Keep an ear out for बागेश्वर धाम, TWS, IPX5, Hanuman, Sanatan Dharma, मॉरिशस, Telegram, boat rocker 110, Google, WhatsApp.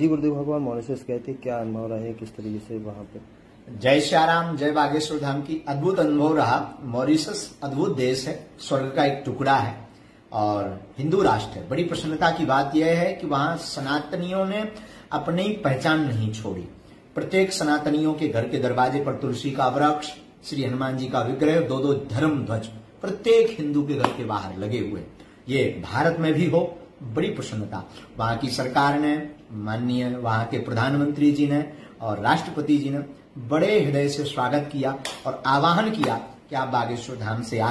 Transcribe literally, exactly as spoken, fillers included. जी गुरुदेव भगवान मॉरिशस गए थे, क्या अनुभव रहे, किस तरीके से वहाँ पे? जय श्याराम, जय बागेश्वर धाम की। अद्भुत अनुभव रहा। मॉरिशस अद्भुत देश है, स्वर्ग का एक टुकड़ा है और हिंदू राष्ट्र है। बड़ी प्रसन्नता की बात यह है कि वहाँ सनातनियों ने अपनी पहचान नहीं छोड़ी। प्रत्येक सनातनियों के घर के दरवाजे पर तुलसी का वृक्ष, श्री हनुमान जी का विग्रह, दो दो धर्म ध्वज प्रत्येक हिंदू के घर के बाहर लगे हुए, ये भारत में भी हो, बड़ी प्रसन्नता। वहां की सरकार ने, माननीय वहां के प्रधानमंत्री जी ने और राष्ट्रपति जी ने बड़े हृदय से स्वागत किया और आह्वान किया कि आप बागेश्वर धाम से आकर